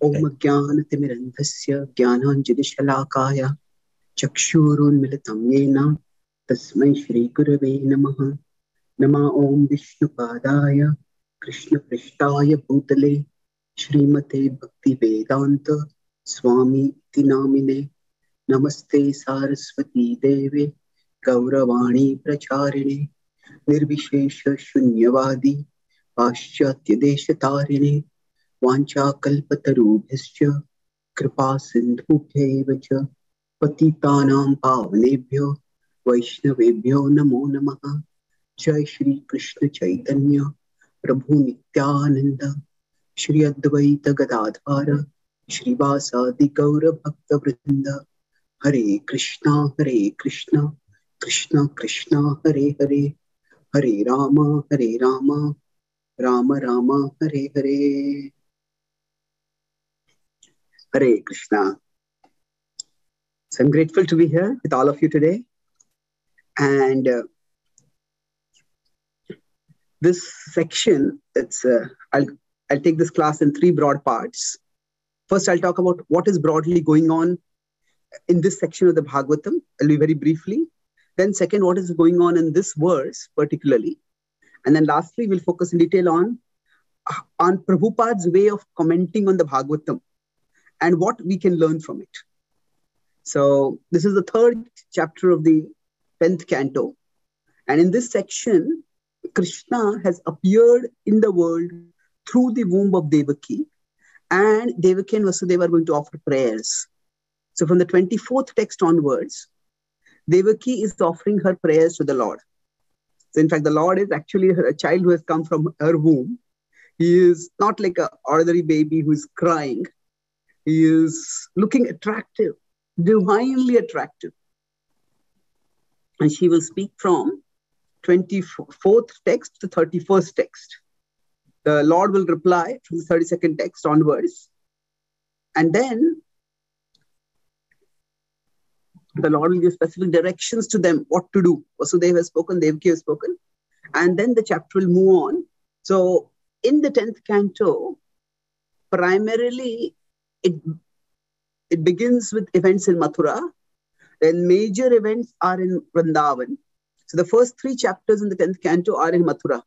Om Jnana Timirandhasya Jnananjani Shalakaya Chakshurunmilitam Yena Tasmai Shri Gurave Namaha Nama Om Vishnupadaya Krishna Prishtaya Bhutale Srimate Bhakti Vedanta Swami Tinamine Namaste Saraswati Deve Gauravani Pracharine Nirvishesha Shunyavadi Paschatya Deshatarine Vancha Kalpatarubhischa Kripa Sindhubhyevacha Patitanam Pavanebhyo Vaishnavebhyo Namo Namaha Jai Shri Krishna Chaitanya Prabhu Nityananda Shri Advaita Gadadhara Shri Vasadi Gaura Bhakta Vrinda Hare Krishna Krishna Krishna Hare Hare Hare Rama Rama Rama Hare Hare Hare Krishna. So I'm grateful to be here with all of you today. And this section, I'll take this class in three broad parts. First, I'll talk about what is broadly going on in this section of the Bhagavatam. I'll be very briefly. Then second, what is going on in this verse particularly. And then lastly, we'll focus in detail on Prabhupada's way of commenting on the Bhagavatam and what we can learn from it. So this is the third chapter of the 10th canto. And in this section, Krishna has appeared in the world through the womb of Devaki, and Devaki and Vasudeva are going to offer prayers. So from the 24th text onwards, Devaki is offering her prayers to the Lord. So in fact, the Lord is actually a child who has come from her womb. He is not like an ordinary baby who is crying. He is looking attractive, divinely attractive. And she will speak from 24th text to 31st text. The Lord will reply from the 32nd text onwards. And then the Lord will give specific directions to them what to do. Vasudeva has spoken, Devaki has spoken. And then the chapter will move on. So in the 10th canto, primarily it begins with events in Mathura. Then major events are in Vrindavan. So the first three chapters in the 10th canto are in Mathura.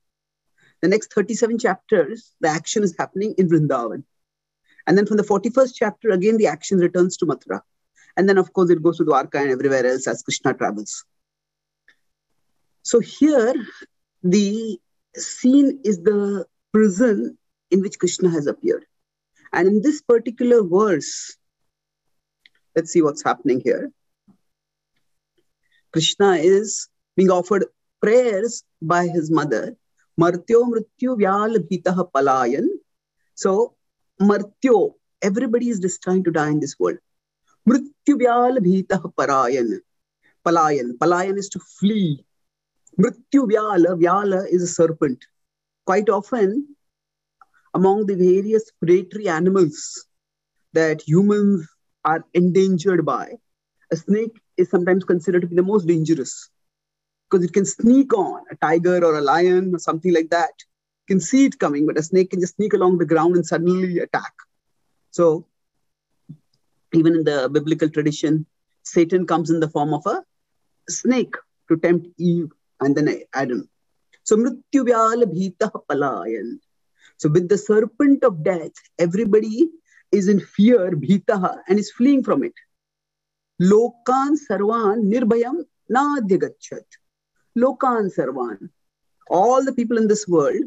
The next 37 chapters, the action is happening in Vrindavan. And then from the 41st chapter, again, the action returns to Mathura. And then, of course, it goes to Dwarka and everywhere else as Krishna travels. So here, the scene is the prison in which Krishna has appeared. And in this particular verse, let's see what's happening here. Krishna is being offered prayers by his mother. Martyo mrityu vyal bhitaha palayan. So, martyo, everybody is destined to die in this world. Mrityu-vyal bhitah parayan. Palayan. Palayan is to flee. Mrityu-vyala. Vyala is a serpent. Quite often, among the various predatory animals that humans are endangered by, a snake is sometimes considered to be the most dangerous because it can sneak on. A tiger or a lion or something like that, you can see it coming, but a snake can just sneak along the ground and suddenly attack. So, even in the biblical tradition, Satan comes in the form of a snake to tempt Eve and then Adam. So, mrityu-vyal bhitah palayan. So, with the serpent of death, everybody is in fear, bhitaha, and is fleeing from it. Lokan sarvan nirbhayam nadhyagachat. Lokan sarvan. All the people in this world,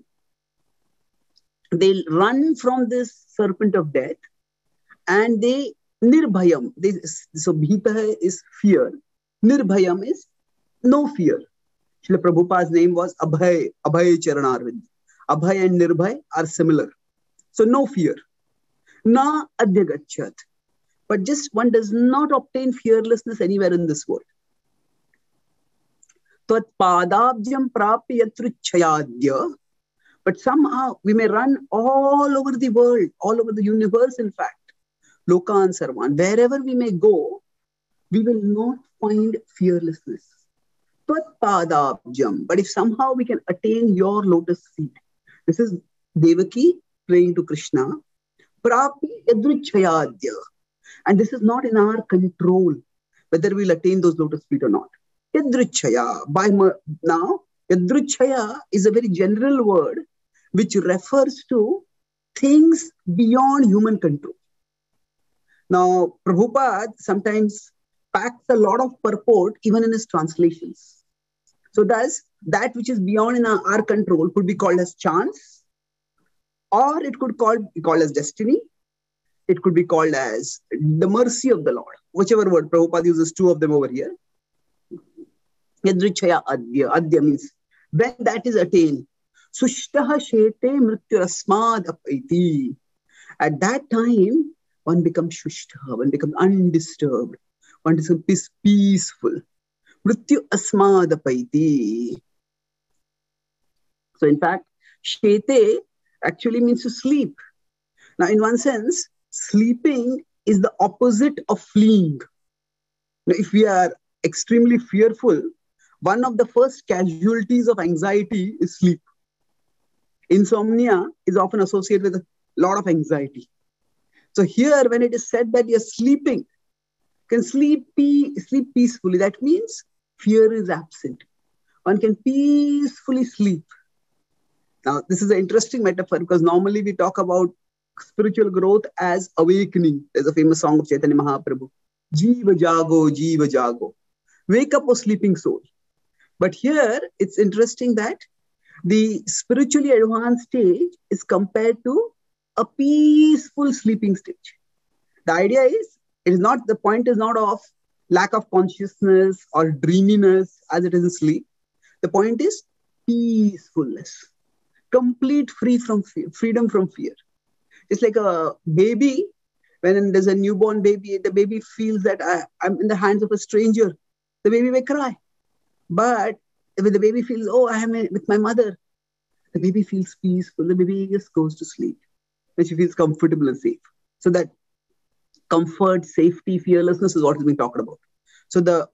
they run from this serpent of death and they Nirbhayam, so bhita is fear. Nirbhayam is no fear. Srila Prabhupada's name was Abhay, Abhay Charanarvind. Abhay and Nirbhay are similar. So no fear. Na adhyagachat. But just one does not obtain fearlessness anywhere in this world. Tat padabjam prapyatruchayadya. But somehow we may run all over the world, all over the universe, in fact. Lokan sarvan. Wherever we may go, we will not find fearlessness. But if somehow we can attain your lotus feet. This is Devaki praying to Krishna. Prapi Yadrichayadya. And this is not in our control, whether we'll attain those lotus feet or not. Yadrichaya. Now, Yadrichaya is a very general word which refers to things beyond human control. Now, Prabhupada sometimes packs a lot of purport even in his translations. So does that which is beyond in our control could be called as chance, or it could be called as destiny. It could be called as the mercy of the Lord. Whichever word, Prabhupada uses two of them over here. Yadrichaya adya. Adya means when that is attained. Sushtaha shete mrityurasmad apaiti. At that time, one becomes shushtaha, one becomes undisturbed, one is peaceful. Mrityu asmad apaiti. So in fact, shete actually means to sleep. Now in one sense, sleeping is the opposite of fleeing. Now, if we are extremely fearful, one of the first casualties of anxiety is sleep. Insomnia is often associated with a lot of anxiety. So here, when it is said that you're sleeping, you can sleep peacefully. That means fear is absent. One can peacefully sleep. Now, this is an interesting metaphor because normally we talk about spiritual growth as awakening. There's a famous song of Chaitanya Mahaprabhu. Jiva Jago, Jiva Jago. Wake up, O sleeping soul. But here, it's interesting that the spiritually advanced stage is compared to a peaceful sleeping stage. The idea is, the point is not of lack of consciousness or dreaminess as it is in sleep. The point is peacefulness, complete freedom from fear. It's like a baby. When there's a newborn baby, the baby feels that I'm in the hands of a stranger. The baby may cry. But if the baby feels, oh, I am with my mother, the baby feels peaceful. The baby just goes to sleep. And she feels comfortable and safe. So that comfort, safety, fearlessness is what is being talked about. So the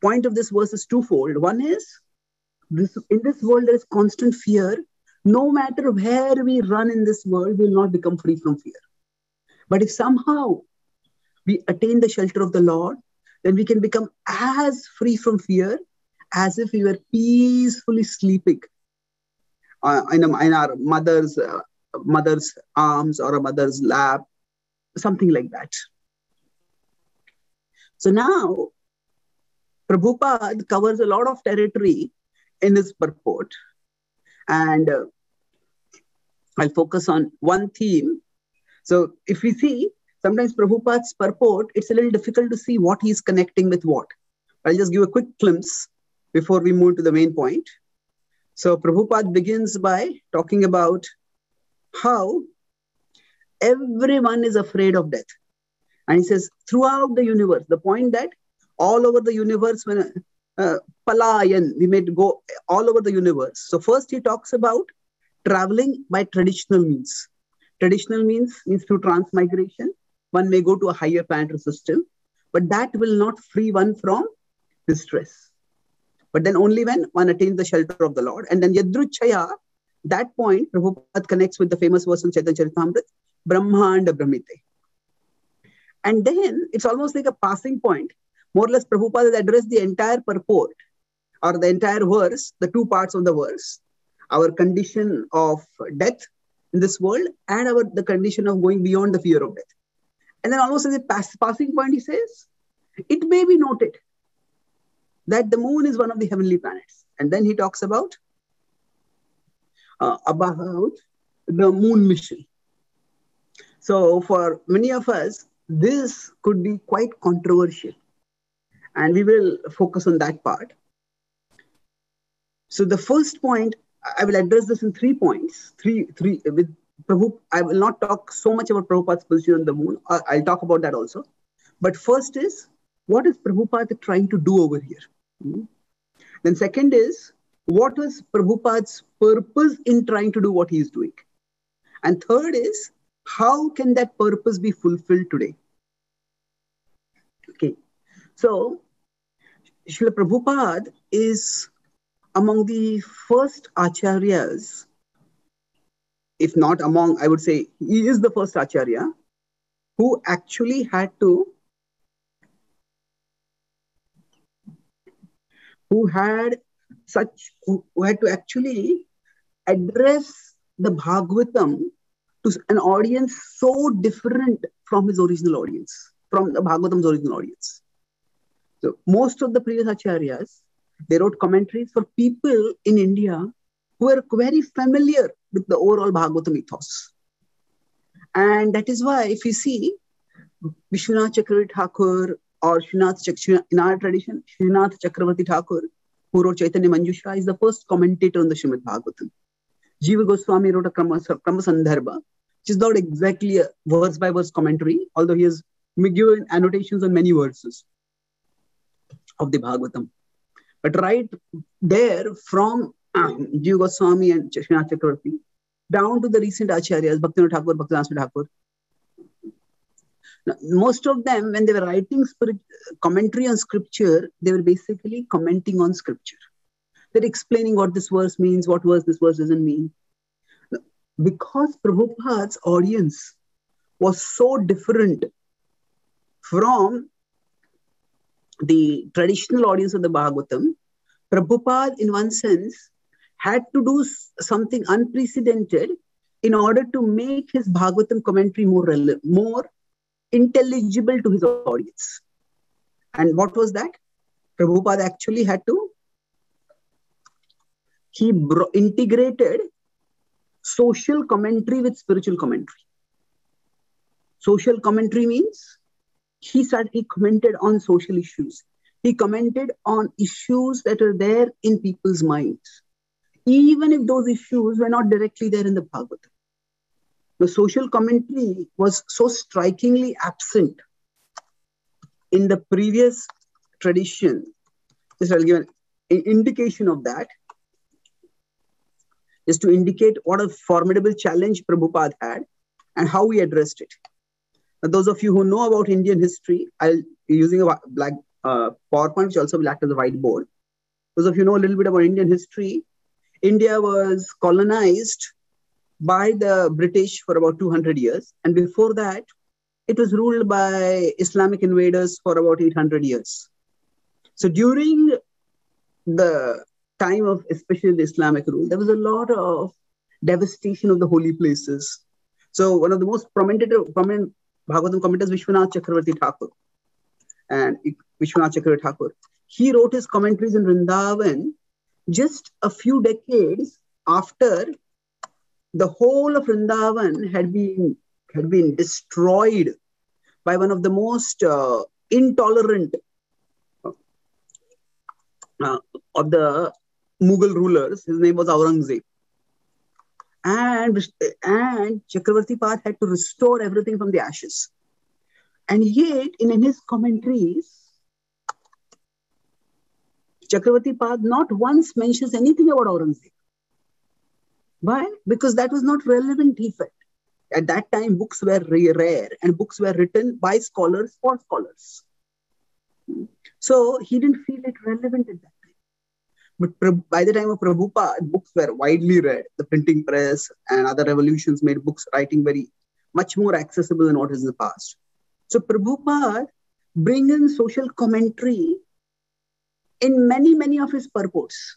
point of this verse is twofold. One is, in this world there is constant fear. No matter where we run in this world, we will not become free from fear. But if somehow we attain the shelter of the Lord, then we can become as free from fear as if we were peacefully sleeping in our mother's arms or a mother's lap, something like that. So now, Prabhupada covers a lot of territory in his purport. And I'll focus on one theme. So if we see, sometimes Prabhupada's purport, it's a little difficult to see what he's connecting with what. I'll just give a quick glimpse before we move to the main point. So Prabhupada begins by talking about how everyone is afraid of death. And he says, throughout the universe, the point that all over the universe, when Palayan, we may go all over the universe. So first he talks about traveling by traditional means. Traditional means through transmigration. One may go to a higher planetary system, but that will not free one from distress. But then only when one attains the shelter of the Lord. And then Yadruchaya, that point, Prabhupada connects with the famous verse in Chaitanya Charitamrita, Brahmanda Brahmite. And then it's almost like a passing point. More or less, Prabhupada has addressed the entire purport or the entire verse, the two parts of the verse, our condition of death in this world and the condition of going beyond the fear of death. And then almost as a passing point, he says, it may be noted that the moon is one of the heavenly planets. And then he talks about the moon mission. So for many of us, this could be quite controversial. And we will focus on that part. So the first point, I will address this in 3 points. With Prabhupada, I will not talk so much about Prabhupada's position on the moon. I'll talk about that also. But first is, what is Prabhupada trying to do over here? Then second is, what was Prabhupada's purpose in trying to do what he is doing? And third is, how can that purpose be fulfilled today? Okay. So, Srila Prabhupada is among the first acharyas if not among, I would say, he is the first Acharya who actually had to, who had to actually address the Bhagavatam to an audience so different from his original audience, from the Bhagavatam's original audience. So most of the previous Acharyas, they wrote commentaries for people in India who were very familiar with the overall Bhagavatam ethos. And that is why if you see Vishwanath Chakravarti Thakur or in our tradition, Shrinatha Chakravarti Thakur, who wrote Chaitanya Manjusha, is the first commentator on the Srimad Bhagavatam. Jiva Goswami wrote a Kramasandharva, which is not exactly a verse-by-verse commentary, although he has given annotations on many verses of the Bhagavatam. But right there, from Jiva Goswami and Srinath Chakravarti, down to the recent Acharyas, Bhaktivinoda Thakur, Bhaktivedanta Thakur. Now, most of them, when they were writing commentary on scripture, they were basically commenting on scripture. They're explaining what this verse means, what verse this verse doesn't mean. Now, because Prabhupada's audience was so different from the traditional audience of the Bhagavatam, Prabhupada, in one sense, had to do something unprecedented in order to make his Bhagavatam commentary more relevant, more intelligible to his audience. And what was that? Prabhupada actually had to, he integrated social commentary with spiritual commentary. Social commentary means he commented on social issues. He commented on issues that are there in people's minds, even if those issues were not directly there in the Bhagavatam. The social commentary was so strikingly absent in the previous tradition. Just I'll give an indication of that, just to indicate what a formidable challenge Prabhupada had and how he addressed it. Now, those of you who know about Indian history, I'll be using a black PowerPoint, which also will act as a whiteboard. Those of you know a little bit about Indian history, India was colonized by the British for about 200 years. And before that, it was ruled by Islamic invaders for about 800 years. So during the time of especially the Islamic rule, there was a lot of devastation of the holy places. So one of the most prominent Bhagavatam commentators, Vishwanath Chakravarti Thakur. And Vishwanath Chakravarti Thakur, he wrote his commentaries in Vrindavan just a few decades after the whole of Vrindavan had been destroyed by one of the most intolerant of the Mughal rulers. His name was Aurangzeb. And Chakravarti Path had to restore everything from the ashes. And yet, in his commentaries, Chakravarti Path not once mentions anything about Aurangzeb. Why? Because that was not relevant, he felt. At that time, books were rare and books were written by scholars for scholars. So he didn't feel it relevant at that time. But by the time of Prabhupada, books were widely read. The printing press and other revolutions made books writing much more accessible than what is in the past. So Prabhupada brings in social commentary in many, many of his purports.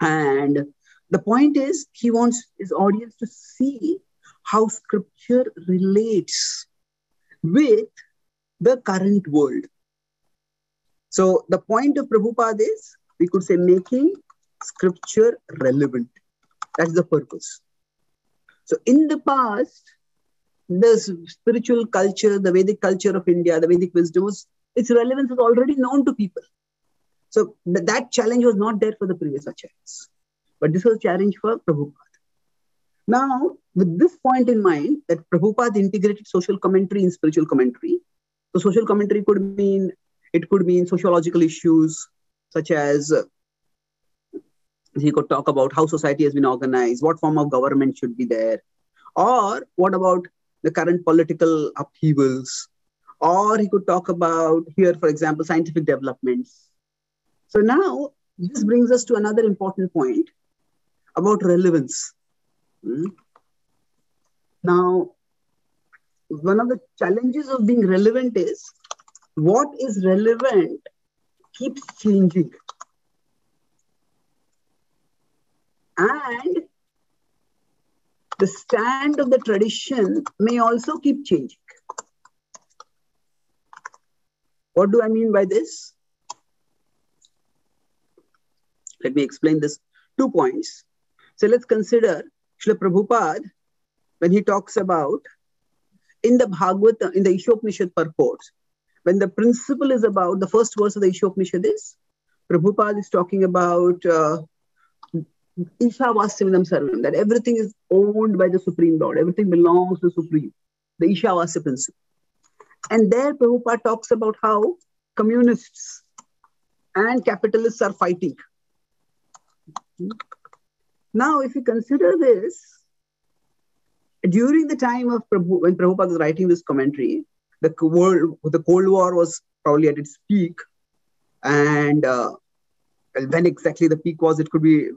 And the point is, he wants his audience to see how scripture relates with the current world. So the point of Prabhupada is, we could say, making scripture relevant. That's the purpose. So in the past, the spiritual culture, the Vedic culture of India, the Vedic wisdom, its relevance was already known to people. So that challenge was not there for the previous acharyas. But this was a challenge for Prabhupada. Now, with this point in mind, that Prabhupada integrated social commentary in spiritual commentary. So social commentary could mean sociological issues, such as he could talk about how society has been organized, what form of government should be there, or what about the current political upheavals, or he could talk about, here, for example, scientific developments. So now, this brings us to another important point about relevance. Now, one of the challenges of being relevant is what is relevant keeps changing. And the stand of the tradition may also keep changing. What do I mean by this? Let me explain this 2 points. So let's consider Srila Prabhupada when he talks about in the Bhagavatam, in the Ishopanishad purports, when the principle is about, the first verse of the Ishopanishad is, Prabhupada is talking about Ishavasyaminam Sarvam, that everything is owned by the Supreme Lord, everything belongs to the Supreme, the Ishavasya principle. And there Prabhupada talks about how communists and capitalists are fighting. Now, if you consider this, during the time of when Prabhupada was writing this commentary, the Cold War was probably at its peak, and when exactly the peak was, it could be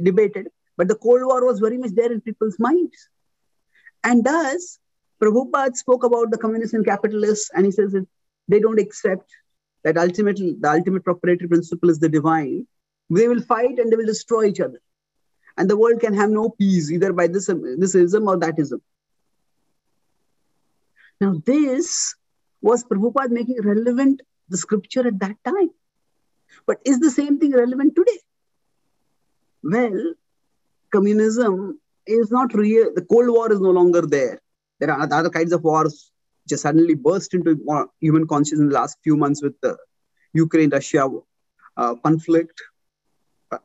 debated. But the Cold War was very much there in people's minds, and thus Prabhupada spoke about the communists and capitalists, and he says that they don't accept that ultimately the ultimate proprietary principle is the divine. They will fight and they will destroy each other. And the world can have no peace either by this ism or that ism. Now this was Prabhupada making relevant the scripture at that time. But is the same thing relevant today? Well, communism is not real. The Cold War is no longer there. There are other kinds of wars just suddenly burst into human consciousness in the last few months with the Ukraine-Russia conflict.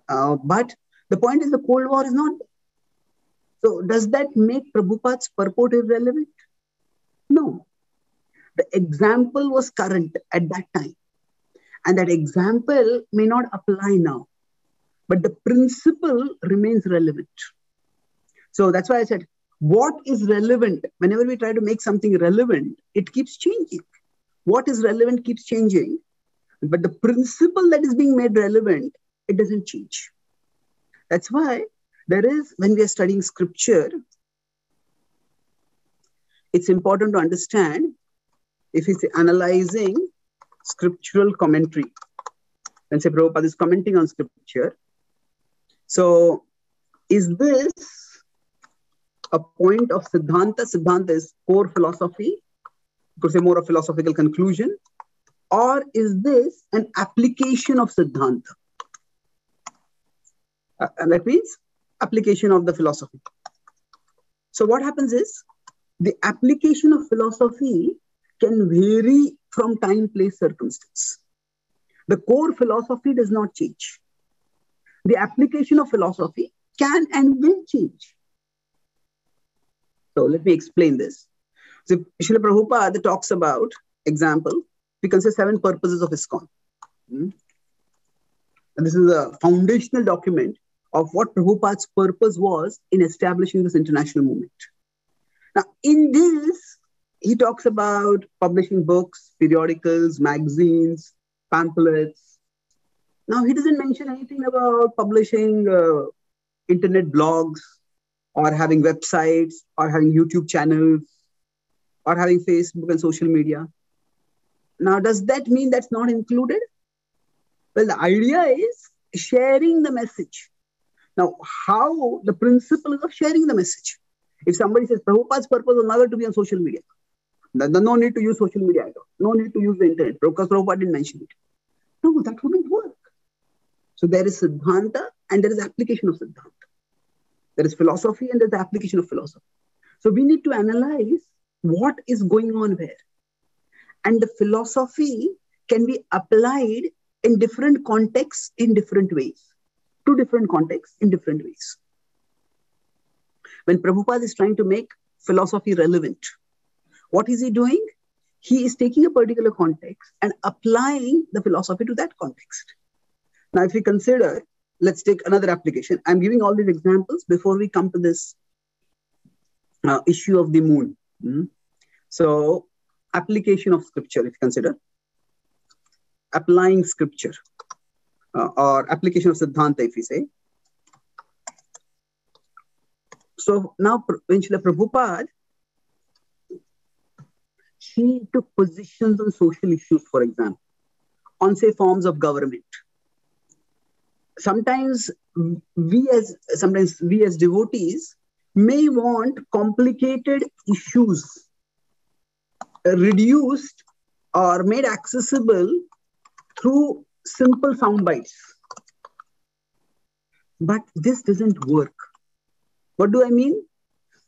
But the point is the Cold War is not. So does that make Prabhupada's purport irrelevant? No. The example was current at that time. And that example may not apply now. But the principle remains relevant. So that's why I said, what is relevant? Whenever we try to make something relevant, it keeps changing. What is relevant keeps changing. But the principle that is being made relevant, it doesn't change. That's why there is, when we are studying scripture, it's important to understand if it's analyzing scriptural commentary. When say Prabhupada is commenting on scripture, so is this a point of Siddhanta? Siddhanta is core philosophy, you could say more a philosophical conclusion, or is this an application of Siddhanta? And that means application of the philosophy. So what happens is the application of philosophy can vary from time, place, circumstance. The core philosophy does not change. The application of philosophy can and will change. So let me explain this. So Srila Prabhupada talks about, example, we consider 7 purposes of ISKCON. And this is a foundational document of what Prabhupada's purpose was in establishing this international movement. Now, in this, he talks about publishing books, periodicals, magazines, pamphlets. Now, he doesn't mention anything about publishing internet blogs or having websites or having YouTube channels or having Facebook and social media. Now, does that mean that's not included? Well, the idea is sharing the message. Now, how the principle is of sharing the message. If somebody says, Prabhupada's purpose is never to be on social media, then no need to use social media at all. No need to use the internet, because Prabhupada didn't mention it. No, that wouldn't work. So there is Siddhanta and there is application of Siddhanta. There is philosophy and there is the application of philosophy. So we need to analyze what is going on where. And the philosophy can be applied in different contexts, in different ways. Two different contexts, in different ways. When Prabhupada is trying to make philosophy relevant, what is he doing? He is taking a particular context and applying the philosophy to that context. Now, if we consider, let's take another application. I'm giving all these examples before we come to this issue of the moon. So, application of scripture, if you consider. Applying scripture or application of Siddhanta, if we say. So now when Srila Prabhupada, she took positions on social issues, for example, on say forms of government. Sometimes we as devotees may want complicated issues reduced or made accessible through simple sound bites. But this doesn't work. What do I mean?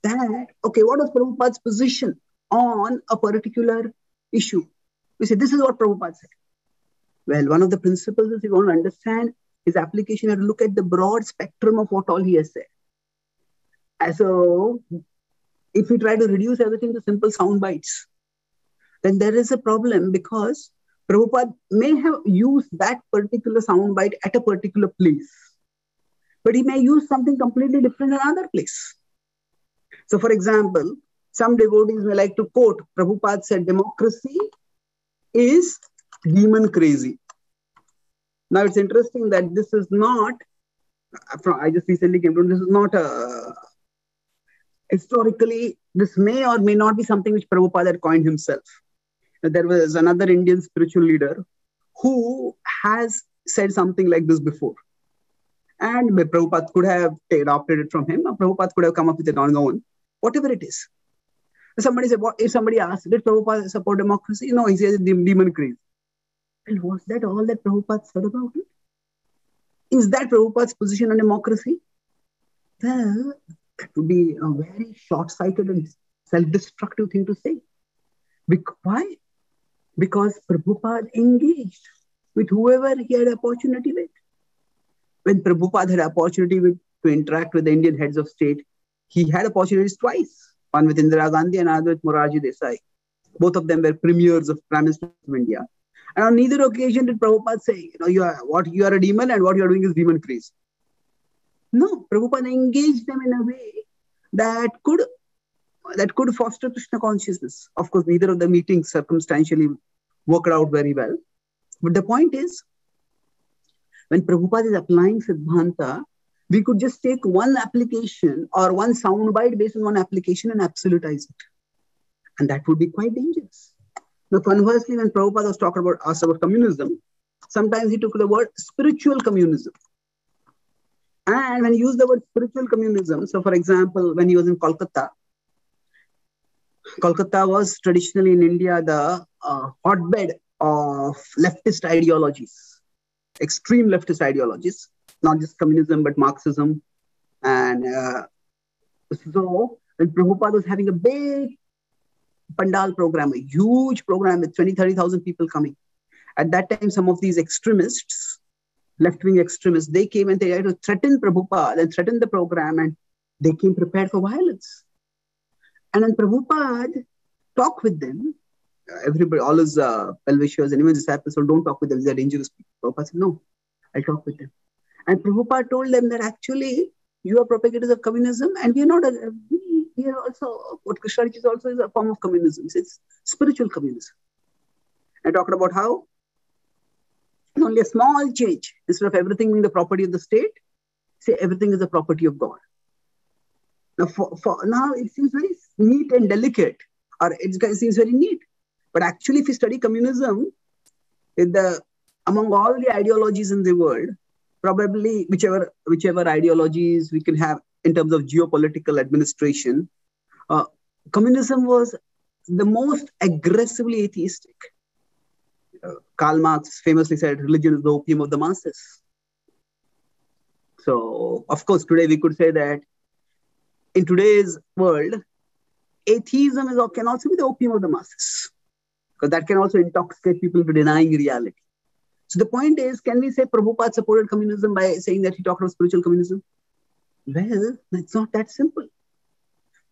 That, okay, what was Prabhupada's position on a particular issue? We say, this is what Prabhupada said. Well, one of the principles is, if you want to understand his application, and look at the broad spectrum of what all he has said. And so, if we try to reduce everything to simple sound bites, then there is a problem, because Prabhupada may have used that particular sound bite at a particular place, but he may use something completely different in another place. So, for example, some devotees may like to quote, Prabhupada said, democracy is demon crazy. Now, it's interesting that this is not, I just recently came to, this is not a, historically, this may or may not be something which Prabhupada had coined himself. There was another Indian spiritual leader who has said something like this before. And Prabhupada could have adopted it from him, or Prabhupada could have come up with it on his own, whatever it is. Somebody said, what, if somebody asked, did Prabhupada support democracy? No, he says demon craze. And was that all that Prabhupada said about it? Is that Prabhupada's position on democracy? Well, that would be a very short-sighted and self-destructive thing to say. Why? Because Prabhupada engaged with whoever he had opportunity with. When Prabhupada had opportunity to interact with the Indian heads of state, he had opportunities twice. One with Indira Gandhi and another with Morarji Desai. Both of them were premiers of Prime Minister of India. And on neither occasion did Prabhupada say, you know, you are a demon and what you are doing is demon craze. No, Prabhupada engaged them in a way that could foster Krishna consciousness. Of course, neither of the meetings circumstantially worked out very well. But the point is, when Prabhupada is applying Siddhanta, we could just take one application or one soundbite based on one application and absolutize it. And that would be quite dangerous. Now, conversely, when Prabhupada was talking about us about communism, sometimes he took the word spiritual communism. And when he used the word spiritual communism, so for example, when he was in Kolkata, Kolkata was traditionally in India the hotbed of leftist ideologies, extreme leftist ideologies, not just communism, but Marxism. And so when Prabhupada was having a big Pandal program, a huge program with 20,000-30,000 people coming. At that time, some of these extremists, left-wing extremists, they came and they tried to threaten Prabhupada and threaten the program, and they came prepared for violence. And when Prabhupada talked with them, everybody, all his well-wishers and even disciples, so don't talk with them, they're dangerous people. Prabhupada said, no, I'll talk with them. And Prabhupada told them that actually you are propagators of communism, and we are also, what Krishna teaches also is a form of communism. It's spiritual communism. And talked about how it's only a small change. Instead of everything being the property of the state, say everything is the property of God. Now, now it seems very neat and delicate, or it seems very neat. But actually, if you study communism, among all the ideologies in the world, probably whichever ideologies we can have in terms of geopolitical administration, communism was the most aggressively atheistic. Karl Marx famously said, religion is the opium of the masses. So, of course, today we could say that in today's world, atheism can also be the opium of the masses, because that can also intoxicate people to denying reality. So the point is, can we say Prabhupada supported communism by saying that he talked about spiritual communism? Well, it's not that simple.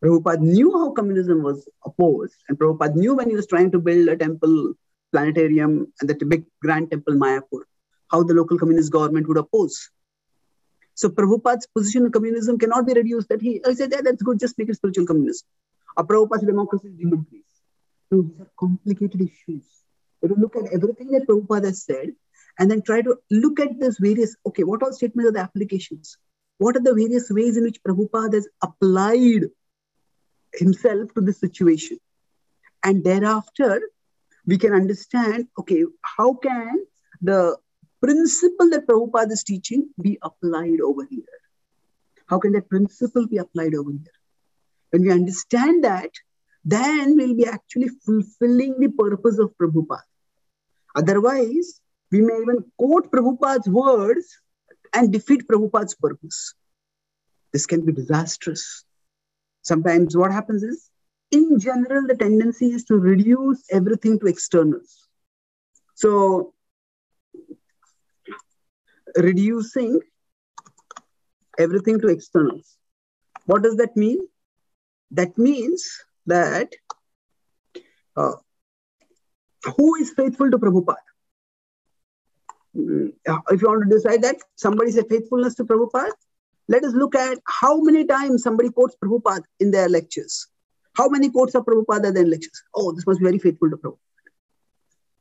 Prabhupada knew how communism was opposed, and Prabhupada knew when he was trying to build a temple, planetarium, and the big grand temple in Mayapur, how the local communist government would oppose. So Prabhupada's position on communism cannot be reduced that he said, yeah, that's good, just make it spiritual communism. Or Prabhupada's democracy is demon craze. So these are complicated issues. But look at everything that Prabhupada has said, and then try to look at this various, okay, what all statements are the applications? what are the various ways in which Prabhupada has applied himself to this situation. And thereafter, we can understand, okay, how can the principle that Prabhupada is teaching be applied over here? How can that principle be applied over here? When we understand that, then we'll be actually fulfilling the purpose of Prabhupada. Otherwise, we may even quote Prabhupada's words and defeat Prabhupada's purpose. This can be disastrous. Sometimes what happens is, in general, the tendency is to reduce everything to externals. So, reducing everything to externals. What does that mean? That means that who is faithful to Prabhupada? If you want to decide that, somebody said faithfulness to Prabhupada, let us look at how many times somebody quotes Prabhupada in their lectures. How many quotes of Prabhupada are there in lectures? Oh, this must be very faithful to Prabhupada.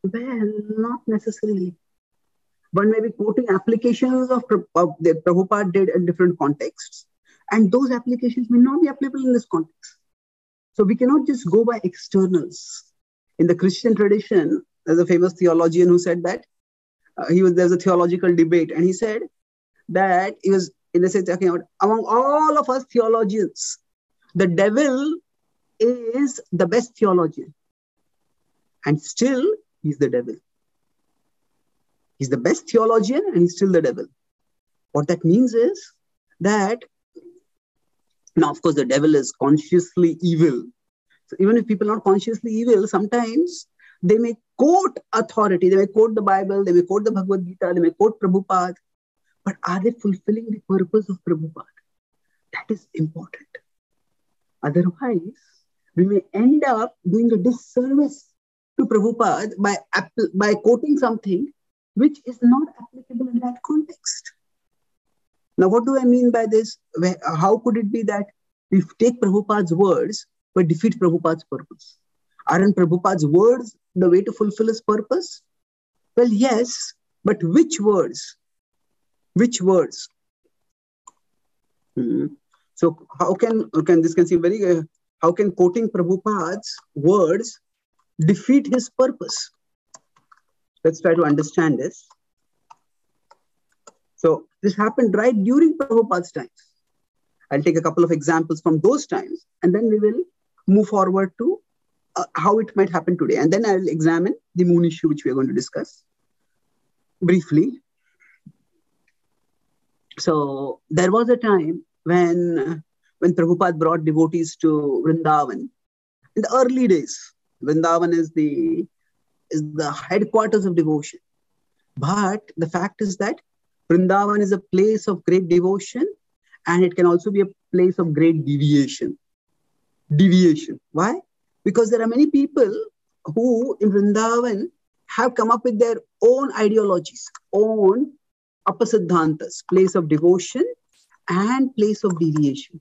Well, not necessarily. One may be quoting applications of that Prabhupada did in different contexts. And those applications may not be applicable in this context. So we cannot just go by externals. In the Christian tradition, there's a famous theologian who said that, there's a theological debate, and he said that he was, in the sense, talking about, among all of us theologians, the devil is the best theologian. And still, he's the devil. He's the best theologian and he's still the devil. What that means is that, now of course the devil is consciously evil. So even if people are not consciously evil, sometimes they may quote authority, they may quote the Bible, they may quote the Bhagavad Gita, they may quote Prabhupada, but are they fulfilling the purpose of Prabhupada? That is important. Otherwise, we may end up doing a disservice to Prabhupada by quoting something which is not applicable in that context. Now, what do I mean by this? How could it be that we take Prabhupada's words but defeat Prabhupada's purpose? Aren't Prabhupada's words the way to fulfill his purpose? Well, yes, but which words? Which words? So, how can quoting Prabhupada's words defeat his purpose? Let's try to understand this. So this happened right during Prabhupada's times. I'll take a couple of examples from those times, and then we will move forward to how it might happen today. And then I'll examine the moon issue, which we are going to discuss briefly. So there was a time when Prabhupada brought devotees to Vrindavan. In the early days, Vrindavan is the headquarters of devotion. But the fact is that Vrindavan is a place of great devotion, and it can also be a place of great deviation. Deviation. Why? Because there are many people who in Vrindavan have come up with their own ideologies, own apasiddhantas, place of devotion and place of deviation.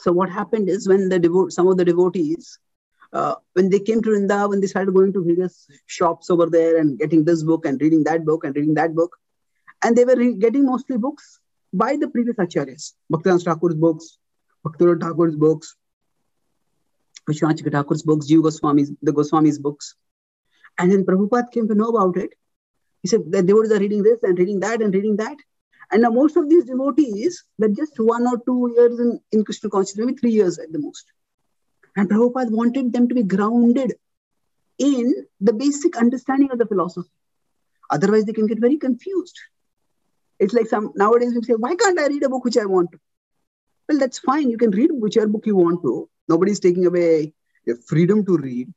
So what happened is when some of the devotees when they came to Vrindavan, they started going to various shops over there and getting this book and reading that book and reading that book. And they were getting mostly books by the previous acharyas. Bhaktivinoda Thakur's books, Bhaktivinoda Thakur's books, Vishwanath Chakravarti Thakur's books, Jiva Goswami's, the Goswami's books. And then Prabhupada came to know about it. He said that devotees are reading this and reading that and reading that. And now most of these devotees, they're just 1 or 2 years in Krishna consciousness, maybe 3 years at the most. And Prabhupada wanted them to be grounded in the basic understanding of the philosophy. Otherwise, they can get very confused. It's like nowadays we say, why can't I read a book which I want to? Well, that's fine. You can read whichever book you want to. Nobody's taking away your freedom to read.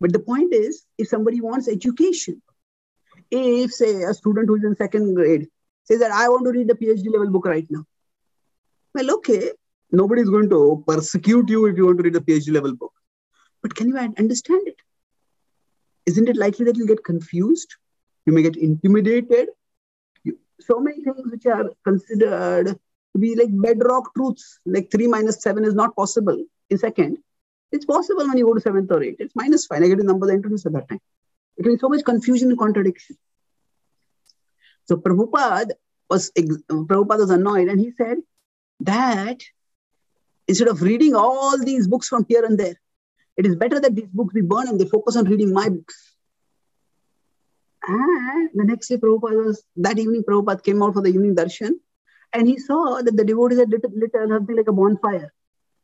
But the point is, if somebody wants education, if, say, a student who's in second grade says that I want to read the PhD level book right now. Well, okay. Nobody's going to persecute you if you want to read a PhD level book. But can you understand it? Isn't it likely that you'll get confused? You may get intimidated. So many things which are considered to be like bedrock truths, like 3 - 7 is not possible in second. It's possible when you go to 7th or 8th. It's -5. Negative numbers are introduced at that time. It means so much confusion and contradiction. So Prabhupada was annoyed, and he said that instead of reading all these books from here and there, it is better that these books be burned and they focus on reading my books. And the next day, that evening Prabhupada came out for the evening darshan, and he saw that the devotees had lit something like a bonfire.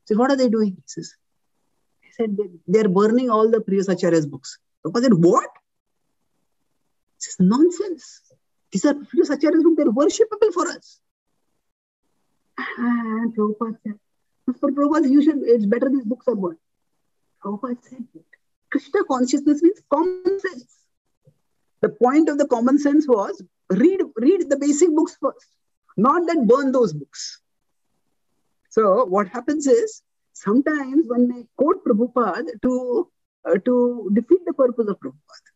So what are they doing? He said, they're burning all the previous Acharya's books. Prabhupada said, what? This is nonsense. These are previous Acharya's books, they're worshipable for us. And Prabhupada said, for Prabhupada, it's better these books are burned. Prabhupada said, Krishna consciousness means common sense. The point of the common sense was, read the basic books first, not that burn those books. So what happens is, sometimes one may quote Prabhupada to defeat the purpose of Prabhupada.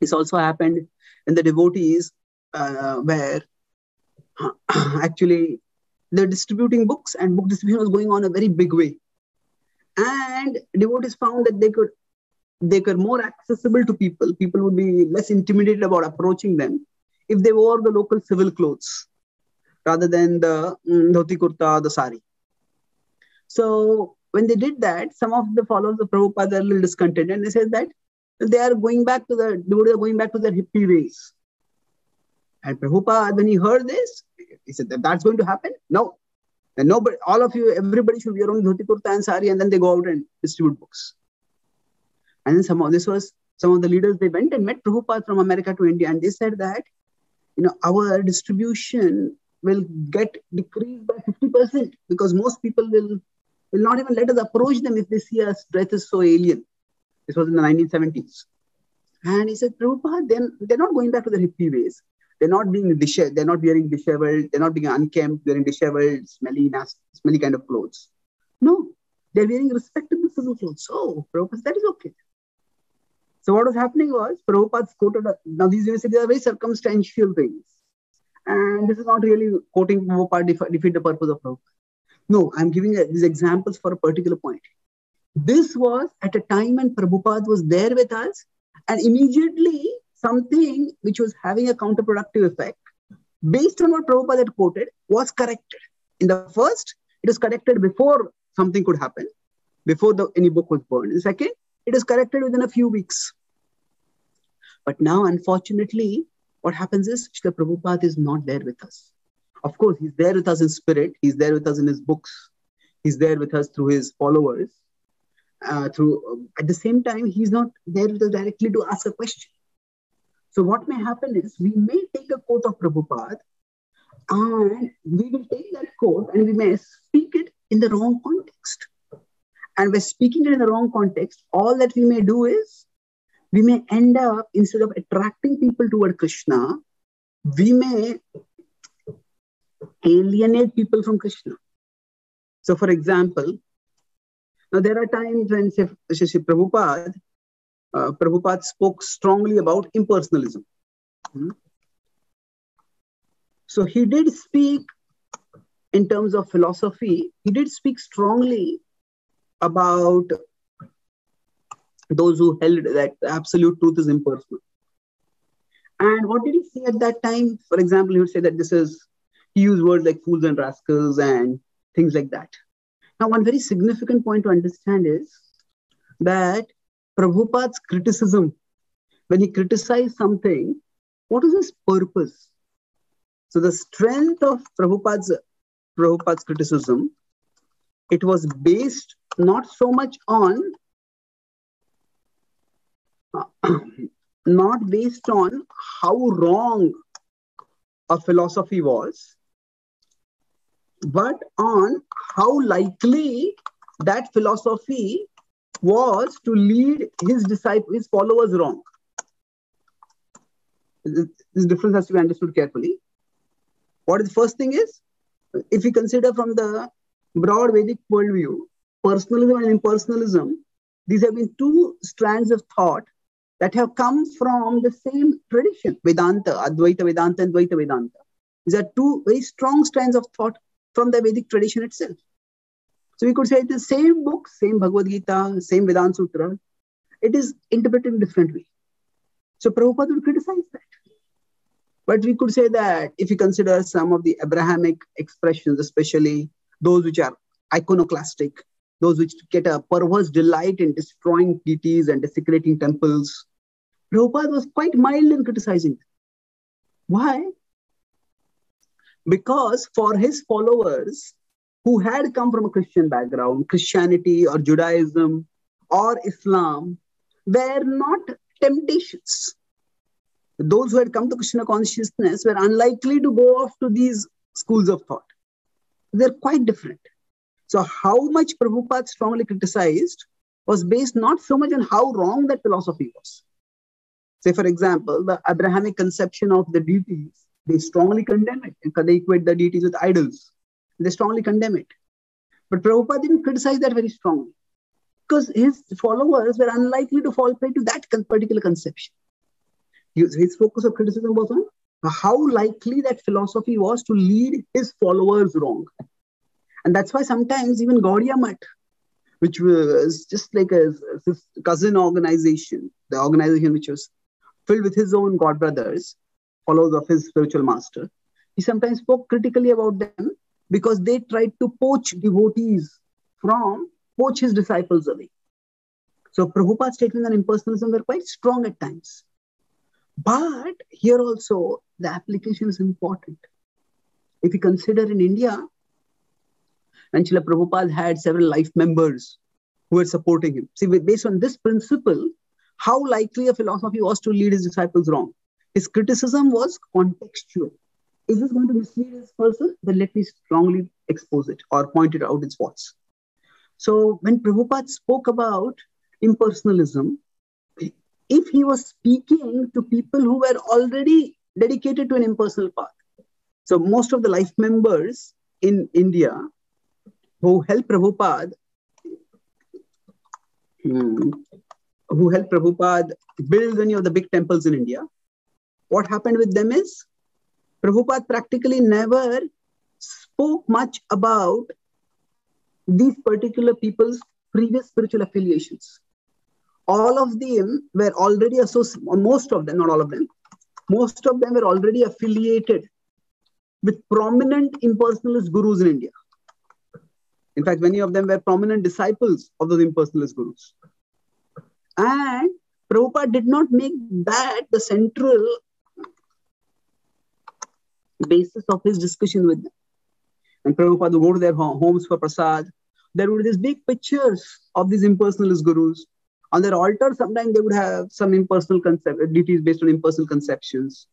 This also happened in the devotees where actually they're distributing books, and book distribution was going on a very big way. And devotees found that they were more accessible to people. People would be less intimidated about approaching them if they wore the local civil clothes rather than the dhoti kurta, the sari. So when they did that, some of the followers of Prabhupada are a little discontented, and they said that devotees are going back to their hippie ways. And Prabhupada, when he heard this, he said that that's going to happen? No. And nobody, all of you, everybody should wear only dhoti kurta and sari, and then they go out and distribute books. And then some of the leaders, they went and met Prabhupada from America to India, and they said that, our distribution will get decreased by 50% because most people will not even let us approach them if they see us dressed as so alien. This was in the 1970s. And he said, Prabhupada, they're not going back to their hippie ways. They're not wearing disheveled, they're not being unkempt, wearing disheveled, smelly, nasty, smelly kind of clothes. No, they're wearing respectable civil clothes. So Prabhupada, that is okay. So what was happening was, Prabhupada quoted, now these universities are very circumstantial things. And this is not really quoting Prabhupada defeat the purpose of Prabhupada. No, I'm giving these examples for a particular point. This was at a time when Prabhupada was there with us, and immediately something which was having a counterproductive effect, based on what Prabhupada had quoted, was corrected. In the first, it was corrected before something could happen, before any book was burned. In the second, it is corrected within a few weeks. But now, unfortunately, what happens is Śrīla Prabhupada is not there with us. Of course, he's there with us in spirit. He's there with us in his books. He's there with us through his followers. At the same time, he's not there with us directly to ask a question. So what may happen is we may take a quote of Prabhupada, and we will take that quote and we may speak it in the wrong context. And we're speaking it in the wrong context, all that we may do is, we may end up, instead of attracting people toward Krishna, we may alienate people from Krishna. So for example, now there are times when Prabhupada spoke strongly about impersonalism. So he did speak, in terms of philosophy, he did speak strongly about those who held that absolute truth is impersonal. And what did he say at that time? For example, he would say that he used words like fools and rascals and things like that. Now, one very significant point to understand is that Prabhupada's criticism, when he criticized something, what is his purpose? So the strength of Prabhupada's criticism, it was based not so much on, not based on how wrong a philosophy was, but on how likely that philosophy was to lead his followers wrong. This difference has to be understood carefully. What is the first thing is, if we consider from the broad Vedic worldview, personalism and impersonalism, these have been two strands of thought that have come from the same tradition, Vedanta, Advaita Vedanta and Dvaita Vedanta. These are two very strong strands of thought from the Vedic tradition itself. So we could say the same book, same Bhagavad Gita, same Vedanta Sutra, it is interpreted in a different way. So Prabhupada would criticize that. But we could say that if you consider some of the Abrahamic expressions, especially those which are iconoclastic, those which get a perverse delight in destroying deities and desecrating temples, Prabhupada was quite mild in criticizing them. Why? Because for his followers who had come from a Christian background, Christianity or Judaism or Islam were not temptations. Those who had come to Krishna consciousness were unlikely to go off to these schools of thought. They're quite different. So how much Prabhupada strongly criticized was based not so much on how wrong that philosophy was. Say, for example, the Abrahamic conception of the deities, they strongly condemn it. And they equate the deities with idols. They strongly condemn it. But Prabhupada didn't criticize that very strongly, because his followers were unlikely to fall prey to that particular conception. His focus of criticism was on how likely that philosophy was to lead his followers wrong. And that's why sometimes even Gaudiya Math, which was just like a cousin organization, the organization which was filled with his own godbrothers, followers of his spiritual master, he sometimes spoke critically about them because they tried to poach his disciples away. So Prabhupada's statements on impersonalism were quite strong at times. But here also, the application is important. If you consider in India, and Srila Prabhupada had several life members who were supporting him. See, based on this principle, how likely a philosophy was to lead his disciples wrong. His criticism was contextual. Is this going to mislead this person? Then let me strongly expose it or point it out its faults. So when Prabhupada spoke about impersonalism, if he was speaking to people who were already dedicated to an impersonal path. So most of the life members in India who helped Prabhupada build any of the big temples in India, what happened with them is Prabhupada practically never spoke much about these particular people's previous spiritual affiliations. All of them were already associated, or most of them, not all of them, most of them were already affiliated with prominent impersonalist gurus in India. In fact, many of them were prominent disciples of those impersonalist gurus. And Prabhupada did not make that the central basis of his discussion with them. And Prabhupada would go to their homes for prasad. There would be these big pictures of these impersonalist gurus. On their altar, sometimes they would have some impersonal deities based on impersonal conceptions.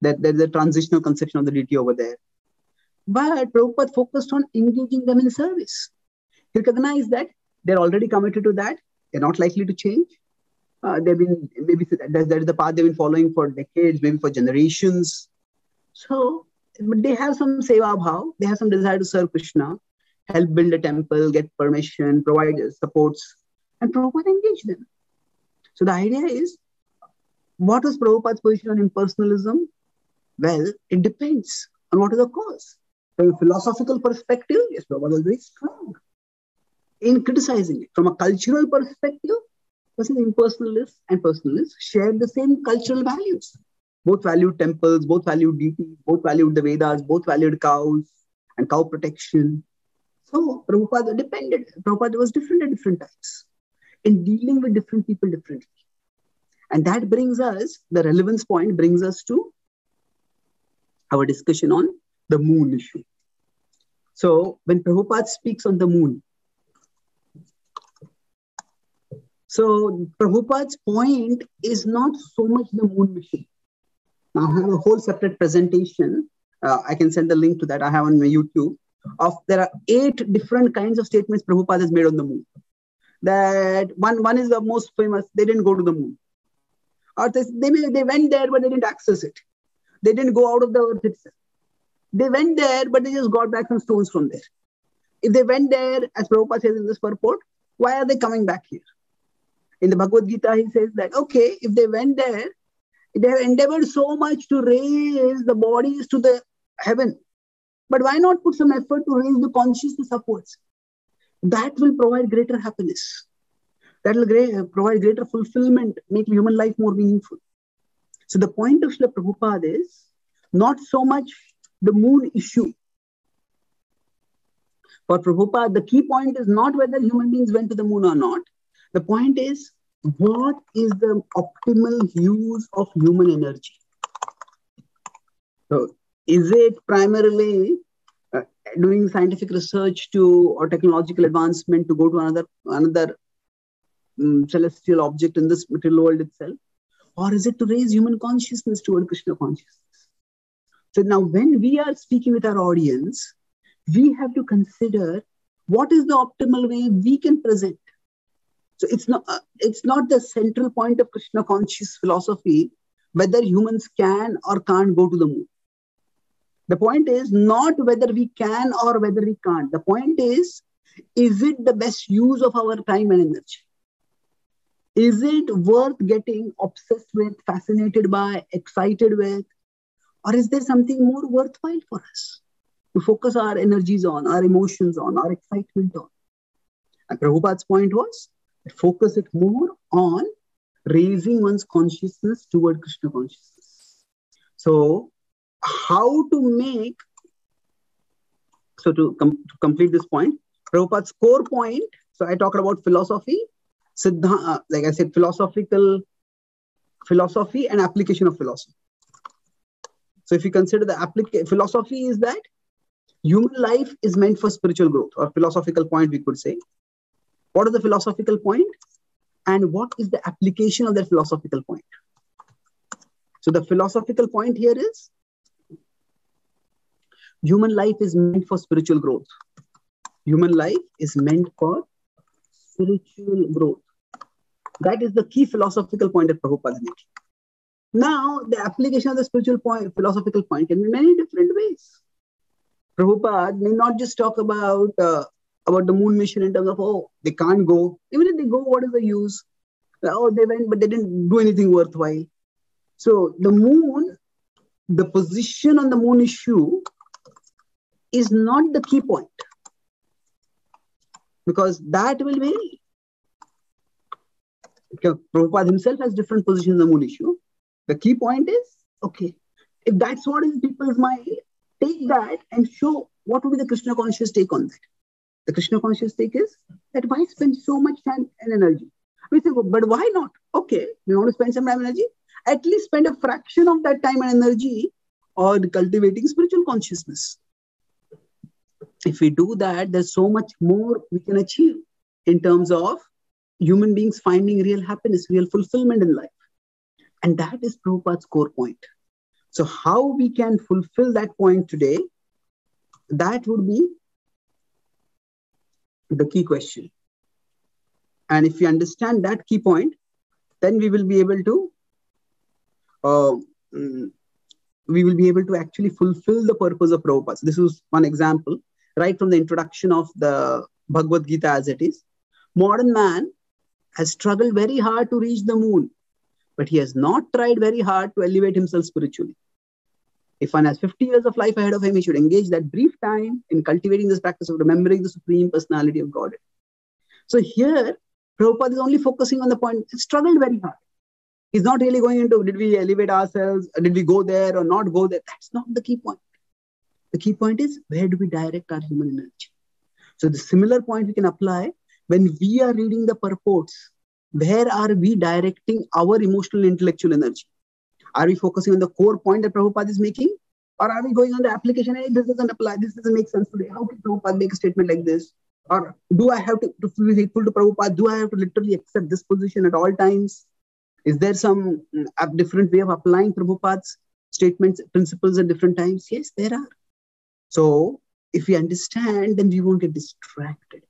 There's a transitional conception of the deity over there. But Prabhupada focused on engaging them in service. He recognized that they're already committed to that. They're not likely to change. That is the path they've been following for decades, maybe for generations. So they have some seva bhav. They have some desire to serve Krishna, help build a temple, get permission, provide supports. And Prabhupada engaged them. So the idea is, what was Prabhupada's position on impersonalism? Well, it depends on what is the cause. From a philosophical perspective, yes, Prabhupada was very strong in criticizing it. From a cultural perspective, versus impersonalists and personalists shared the same cultural values. Both valued temples, both valued deities, both valued the Vedas, both valued cows and cow protection. So Prabhupada was different at different times, in dealing with different people differently. And that brings us, the relevance point brings us to our discussion on the moon issue. So when Prabhupada speaks on the moon, so Prabhupada's point is not so much the moon mission. Now I have a whole separate presentation. I can send the link to that I have on my YouTube. There are 8 different kinds of statements Prabhupada has made on the moon. That one is the most famous, they didn't go to the moon. Or they went there, but they didn't access it. They didn't go out of the earth itself. They went there, but they just got back some stones from there. If they went there, as Prabhupada says in this purport, why are they coming back here? In the Bhagavad Gita, he says that, okay, if they went there, they have endeavored so much to raise the bodies to the heaven. But why not put some effort to raise the consciousness upwards? That will provide greater happiness. That will provide greater fulfillment, make human life more meaningful. So the point of Srila Prabhupada is not so much the moon issue. For Prabhupada, the key point is not whether human beings went to the moon or not. The point is, what is the optimal use of human energy? So, is it primarily doing scientific research to or technological advancement to go to another celestial object in this material world itself? Or is it to raise human consciousness toward Krishna consciousness? So now when we are speaking with our audience, we have to consider what is the optimal way we can present. So it's not the central point of Krishna conscious philosophy, whether humans can or can't go to the moon. The point is not whether we can or whether we can't. The point is it the best use of our time and energy? Is it worth getting obsessed with, fascinated by, excited with? Or is there something more worthwhile for us to focus our energies on, our emotions on, our excitement on? And Prabhupada's point was, focus it more on raising one's consciousness toward Krishna consciousness. So how to make, so to complete this point, Prabhupada's core point, so I talked about philosophy, like I said, philosophy and application of philosophy. So if you consider the philosophy is that human life is meant for spiritual growth, or philosophical point we could say. What is the philosophical point? And what is the application of that philosophical point? So the philosophical point here is human life is meant for spiritual growth. Human life is meant for spiritual growth. That is the key philosophical point that Prabhupada is making. Now, the application of the philosophical point can be many different ways. Prabhupada may not just talk about the moon mission in terms of, oh, they can't go. Even if they go, what is the use? Oh, they went, but they didn't do anything worthwhile. So the moon, the position on the moon issue is not the key point. Because that will vary. Prabhupada himself has different positions on the moon issue. The key point is, okay, if that's what is people's mind, take that and show what would be the Krishna conscious take on that. The Krishna conscious take is that why spend so much time and energy? We say, but why not? Okay, we want to spend some time and energy. At least spend a fraction of that time and energy on cultivating spiritual consciousness. If we do that, there's so much more we can achieve in terms of human beings finding real happiness, real fulfillment in life. And that is Prabhupada's core point. So how we can fulfill that point today, that would be the key question. And if you understand that key point, then we will be able to actually fulfill the purpose of Prabhupada. So this is one example, right from the introduction of the Bhagavad Gita as it is. Modern man has struggled very hard to reach the moon, but he has not tried very hard to elevate himself spiritually. If one has 50 years of life ahead of him, he should engage that brief time in cultivating this practice of remembering the Supreme Personality of Godhead. So here, Prabhupada is only focusing on the point, he struggled very hard. He's not really going into, did we elevate ourselves? Did we go there or not go there? That's not the key point. The key point is, where do we direct our human energy? So the similar point we can apply when we are reading the purports. Where are we directing our emotional and intellectual energy? Are we focusing on the core point that Prabhupada is making? Or are we going on the application? Hey, this doesn't apply. This doesn't make sense today. How can Prabhupada make a statement like this? Or do I have to be faithful to Prabhupada? Do I have to literally accept this position at all times? Is there some different way of applying Prabhupada's statements, principles at different times? Yes, there are. So if we understand, then we won't get distracted.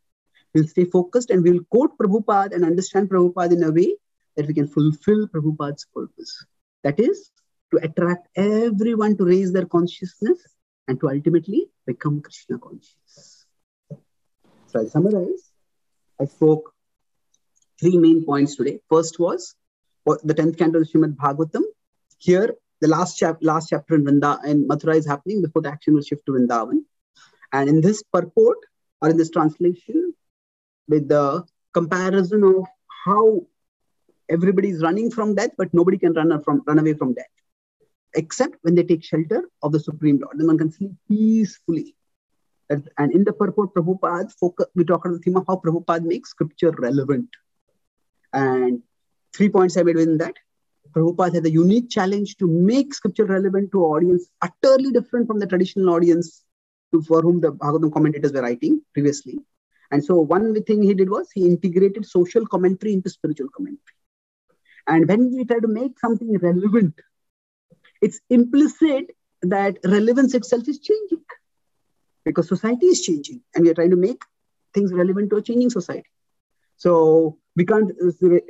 We'll stay focused and we'll quote Prabhupada and understand Prabhupada in a way that we can fulfill Prabhupada's purpose. That is, to attract everyone to raise their consciousness and to ultimately become Krishna conscious. So I'll summarize. I spoke three main points today. First was the 10th canto of Srimad Bhagavatam. Here, the last chapter in Mathura is happening before the action will shift to Vrindavan. And in this purport or in this translation, with the comparison of how everybody is running from death, but nobody can run away from death. except when they take shelter of the Supreme Lord. Then one can sleep peacefully. And in the purport, Prabhupada, we talk about the theme of how Prabhupada makes scripture relevant. And 3 points I made within that. Prabhupada had a unique challenge to make scripture relevant to an audience utterly different from the traditional audience for whom the Bhagavatam commentators were writing previously. And so one thing he did was he integrated social commentary into spiritual commentary. And when we try to make something relevant, it's implicit that relevance itself is changing because society is changing and we are trying to make things relevant to a changing society. So we can't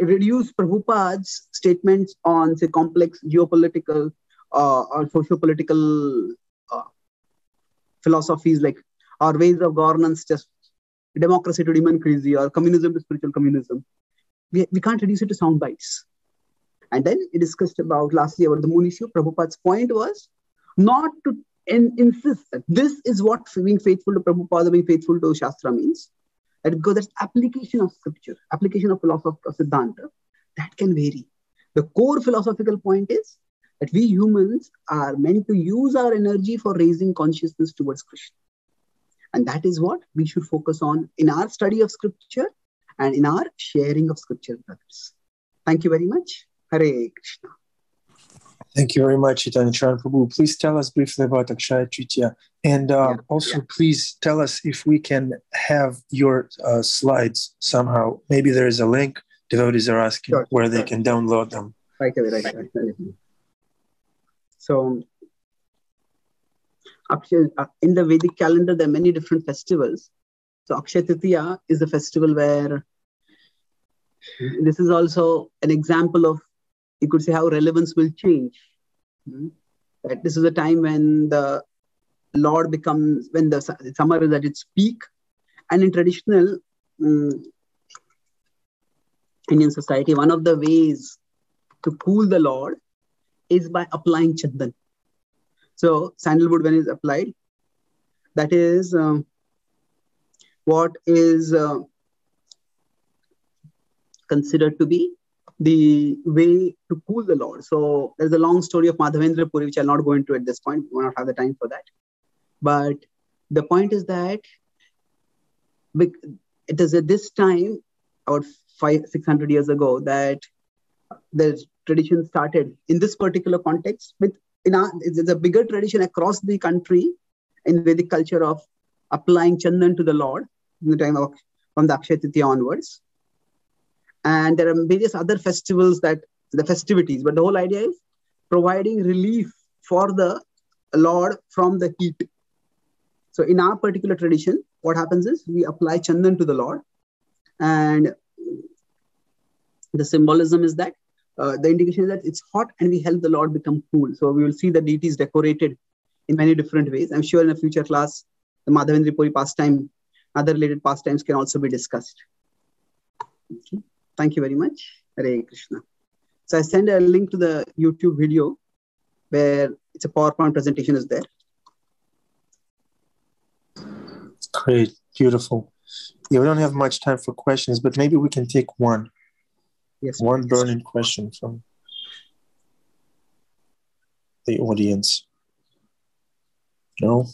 reduce Prabhupada's statements on, say, complex geopolitical or socio-political philosophies like our ways of governance, just democracy to democracy or communism to spiritual communism. We can't reduce it to sound bites. And then we discussed about, lastly, about the moon issue. Prabhupada's point was not to insist that this is what being faithful to Prabhupada, being faithful to Shastra means. That because that's application of scripture, application of philosophy of Siddhanta, that can vary. The core philosophical point is that we humans are meant to use our energy for raising consciousness towards Krishna. And that is what we should focus on in our study of scripture and in our sharing of scripture with others. Thank you very much. Hare Krishna. Thank you very much, Chaitanya Charan Prabhu. Please tell us briefly about Akshaya Tritiya. And please tell us if we can have your slides somehow. Maybe there is a link devotees are asking where they can download them. Right away. So, in the Vedic calendar, there are many different festivals. So, Akshaya Tritiya is the festival where this is also an example of, you could say, how relevance will change. That this is a time when the Lord becomes, when the summer is at its peak. And in traditional Indian society, one of the ways to cool the Lord is by applying chandan. So sandalwood, when it is applied, that is what is considered to be the way to cool the Lord. So there's a long story of Madhavendra Puri, which I'll not go into at this point. We will not have the time for that. But the point is that it is at this time, about 500-600 years ago, that the tradition started in this particular context. There's a bigger tradition across the country in Vedic culture of applying chandan to the Lord in the time of, from the Akshaya Tritiya onwards. And there are various other festivals festivities, but the whole idea is providing relief for the Lord from the heat. So in our particular tradition, what happens is we apply chandan to the Lord. And the symbolism is that, the indication is that it's hot and we help the Lord become cool. So we will see the deities decorated in many different ways. I'm sure in a future class, the Madhavendra Puri pastime, other related pastimes can also be discussed. Okay. Thank you very much. Hare Krishna. So I send a link to the YouTube video where it's a PowerPoint presentation is there. Great. Beautiful. Yeah, we don't have much time for questions, but maybe we can take one. Yes. One burning question from the audience. No?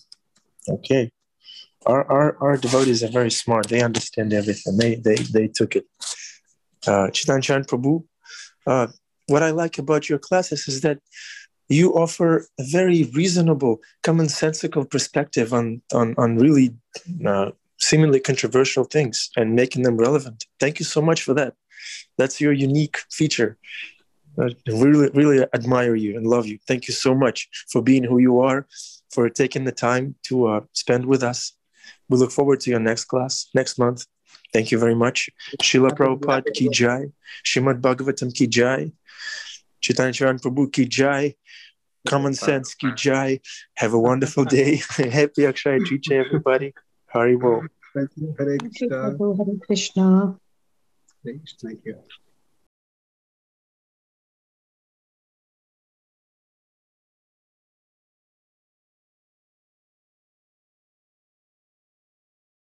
Okay. Our devotees are very smart. They understand everything. They took it. Chaitanya Charan Prabhu, what I like about your classes is that you offer a very reasonable, commonsensical perspective on really seemingly controversial things and making them relevant. Thank you so much for that. That's your unique feature. I really, really admire you and love you. Thank you so much for being who you are, for taking the time to spend with us. We look forward to your next class next month. Thank you very much. Srila Prabhupada ki jai. Srimad Bhagavatam ki jai. Chaitanya Charan Prabhu ki jai. Common sense ki jai. Have a wonderful day. Happy Akshaya Tritiya, everybody. Hari Bol. Thank you. Hare Krishna. Hare Krishna. Thank you.